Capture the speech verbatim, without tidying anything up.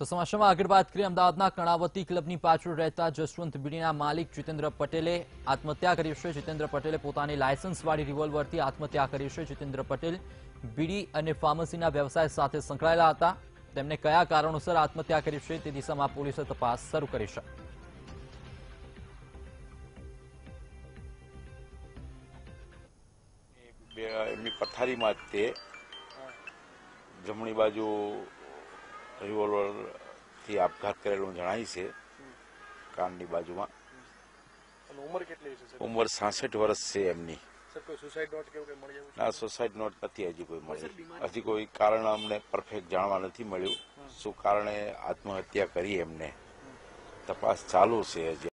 તો સમાચારમાં આગળ વાત કરીએ, અમદાવાદના કણાવતી ક્લબની પાછળ રહેતા જસવંત બીડીના માલિક જીતેન્દ્ર પટેલે આત્મહત્યા કરી છે. જીતેન્દ્ર પટેલે પોતાની લાયસન્સવાળી રિવોલ્વરથી આત્મહત્યા કરી છે. જીતેન્દ્ર પટેલ બીડી અને ફાર્મસીના વ્યવસાય સાથે સંકળાયેલા હતા. તેમણે કયા કારણોસર આત્મહત્યા કરી છે તે દિશામાં પોલીસે તપાસ શરૂ કરી છે. એમની પથારીમાં તે જમણી બાજુ रिवोल्वरथी आपघात करेलो जणाय छे. काननी बाजूमां उमर केटली छे? उमर साठ वर्ष छे एमनी. सर कोई सुसाइड नोट केवू के मळी आव्यु छे? ना सुसाइड नोट नथी हजी कोई मळी. हजी कोई कारण अमने परफेक्ट जाणवा नथी मळ्यु. शुं कारणे आत्महत्या करी एमने तपास चालू छे.